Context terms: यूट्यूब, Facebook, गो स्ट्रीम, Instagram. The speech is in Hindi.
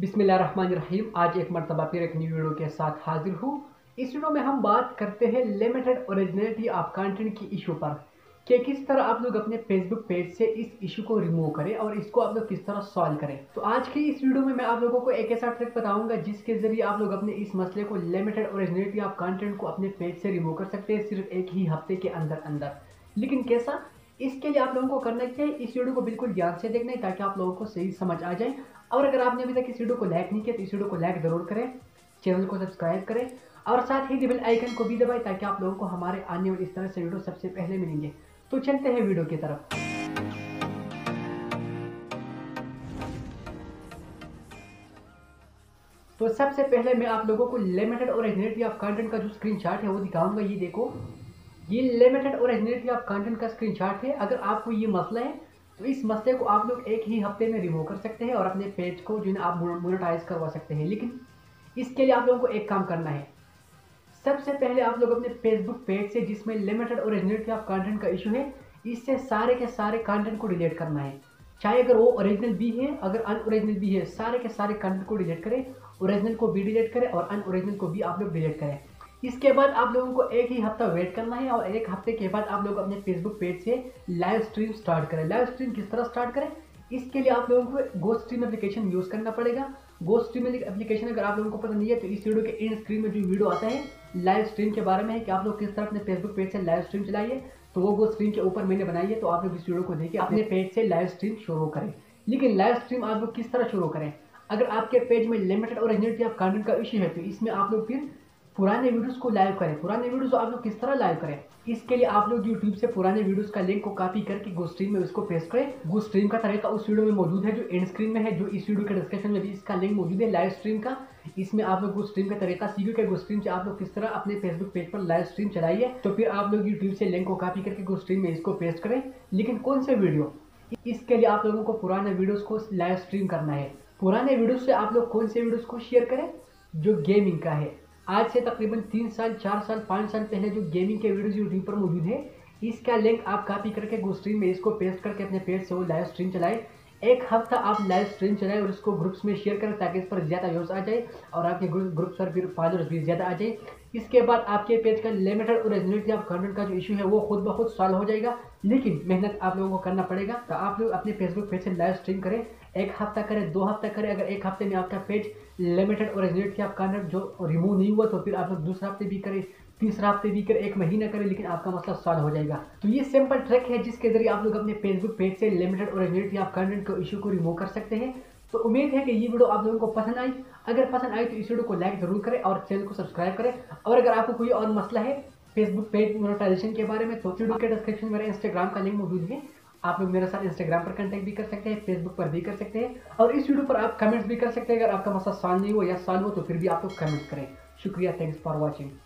बिस्मिल्लाहिर्रहमानिर्रहीम। आज एक मरतबा फिर एक न्यू वीडियो के साथ हाजिर हूँ। इस वीडियो में हम बात करते हैं लिमिटेड ओरिजिनलिटी ऑफ कंटेंट की इशू पर कि किस तरह आप लोग अपने फेसबुक पेज से इस इशू को रिमूव करें और इसको आप लोग किस तरह सॉल्व करें। तो आज की इस वीडियो में मैं आप लोगों को एक ऐसा ट्रिक बताऊंगा जिसके जरिए आप लोग अपने इस मसले को लिमिटेड ओरिजिनलिटी ऑफ कंटेंट को अपने पेज से रिमूव कर सकते हैं सिर्फ एक ही हफ्ते के अंदर अंदर। लेकिन कैसा, इसके लिए आप लोगों को करना चाहिए इस वीडियो को बिल्कुल ध्यान से देखना है ताकि आप लोगों को सही समझ आ जाए। और अगर आपने अभी तक इस वीडियो को लाइक नहीं किया तो इस वीडियो को लाइक ज़रूर करें, चैनल को सब्सक्राइब करें और साथ ही बेल आइकन को भी दबाएं ताकि आप लोगों को हमारे आने वाले इस तरह से वीडियो सबसे पहले मिलेंगे। तो चलते हैं वीडियो की तरफ। तो सबसे पहले मैं आप लोगों को लिमिटेड ओरिजिनलिटी ऑफ कंटेंट का जो स्क्रीनशॉट है वो दिखाऊंगा। ये देखो, ये लिमिटेड ओरिजिनलिटी ऑफ कंटेंट का स्क्रीनशॉट है। अगर आपको ये मसला है तो इस मसले को आप लोग एक ही हफ्ते में रिमूव कर सकते हैं और अपने पेज को जो है आप मोनेटाइज करवा सकते हैं। लेकिन इसके लिए आप लोगों को एक काम करना है। सबसे पहले आप लोग अपने फेसबुक पेज से जिसमें लिमिटेड ओरिजिनलिटी ऑफ कंटेंट का इशू है, इससे सारे के सारे कंटेंट को डिलीट करना है। चाहे अगर वो ओरिजिनल भी है, अगर अनओरिजिनल भी है, सारे के सारे कंटेंट को डिलीट करें। ओरिजिनल को भी डिलीट करें और अनओरिजिनल को भी आप लोग डिलीट करें। इसके बाद आप लोगों को एक ही हफ्ता वेट करना है और एक हफ्ते के बाद आप लोग अपने फेसबुक पेज से लाइव स्ट्रीम स्टार्ट करें। लाइव स्ट्रीम किस तरह स्टार्ट करें, इसके लिए आप लोगों को गो स्ट्रीम एप्लीकेशन यूज़ करना पड़ेगा। गो स्ट्रीम एप्लीकेशन अगर आप लोगों को पता नहीं है तो इस वीडियो के एंड स्क्रीन में जो वीडियो आता है लाइव स्ट्रीम के बारे में है कि आप लोग किस तरह अपने फेसबुक पेज से लाइव स्ट्रीम चलाइए, तो वो गो स्ट्रीम के ऊपर मैंने बनाई है। तो आप लोग इस वीडियो को देखिए, अपने पेज से लाइव स्ट्रीम शुरू करें। लेकिन लाइव स्ट्रीम आप लोग किस तरह शुरू करें, अगर आपके पेज में लिमिटेड ओरिजिनलिटी ऑफ कंटेंट का इश्यू है तो इसमें आप लोग फिर पुराने वीडियोस को लाइव करें। पुराने वीडियोस आप लोग किस तरह लाइव करें, इसके लिए आप लोग यूट्यूब से पुराने वीडियोस का लिंक को कॉपी करके गो स्ट्रीम में उसको पेस्ट करें। गो स्ट्रीम का तरीका उस वीडियो में मौजूद है जो एंड स्क्रीन में है, जो इस वीडियो के डिस्क्रिप्शन में भी इसका लिंक मौजूद है लाइव स्ट्रीम का। इसमें आप लोग गो स्ट्रीम का तरीका सीखो कि गो स्ट्रीम से आप लोग किस तरह अपने फेसबुक पेज पर लाइव स्ट्रीम चलाइए। तो फिर आप लोग यूट्यूब से लिंक को कॉपी करके गो स्ट्रीम में इसको पेस्ट करें। लेकिन कौन से वीडियो, इसके लिए आप लोगों को पुराने वीडियोज़ को लाइव स्ट्रीम करना है। पुराने वीडियोज़ से आप लोग कौन से वीडियोज़ को शेयर करें, जो गेमिंग का है। आज से तकरीबन 3 साल 4 साल 5 साल पहले जो गेमिंग के वीडियोस यूट्यूब पर मौजूद है, इसका लिंक आप कॉपी करके गो स्ट्रीम में इसको पेस्ट करके अपने पेज से वो लाइव स्ट्रीम चलाएं। एक हफ्ता आप लाइव स्ट्रीम चलाएं और इसको ग्रुप्स में शेयर करें ताकि इस पर ज़्यादा व्यूज़ आ जाए और आपके ग्रुप्स पर फिर फॉलोअर्स भी ज़्यादा आ जाए। इसके बाद आपके पेज का लिमिटेड ओरिजिनलिटी ऑफ कंटेंट का जो इशू है वो खुद ब खुद सॉल्व हो जाएगा। लेकिन मेहनत आप लोगों को करना पड़ेगा। तो आप लोग अपने फेसबुक पेज से लाइव स्ट्रीम करें, एक हफ्ता करें, 2 हफ्ता करें। अगर एक हफ्ते में आपका page limited originality of content जो रिमूव नहीं हुआ तो फिर आप लोग दूसरा हफ्ते भी करें, तीसरा हफ्ते भी करें, 1 महीना करें, लेकिन आपका मसला सॉल्व हो जाएगा। तो ये सिंपल ट्रिक है जिसके जरिए आप लोग अपने फेसबुक पेज से लिमिटेड ओरिजिनलिटी ऑफ कंटेंट के इशू को रिमूव कर सकते हैं। तो उम्मीद है कि ये वीडियो आप लोगों को पसंद आई। अगर पसंद आई तो इस वीडियो को लाइक ज़रूर करें और चैनल को सब्सक्राइब करें। और अगर आपको कोई और मसला है फेसबुक पेज मोनेटाइजेशन के बारे में तो वीडियो के डिस्क्रिप्शन में मेरा इंस्टाग्राम का लिंक मौजूद है। आप लोग मेरे साथ इंस्टाग्राम पर कॉन्टैक्ट भी कर सकते हैं, फेसबुक पर भी कर सकते हैं और इस वीडियो पर आप कमेंट्स भी कर सकते हैं। अगर आपका मसला सॉल्व नहीं हुआ या सॉल्व हो तो फिर भी आप लोग कमेंट्स करें। शुक्रिया, थैंक्स फॉर वॉचिंग।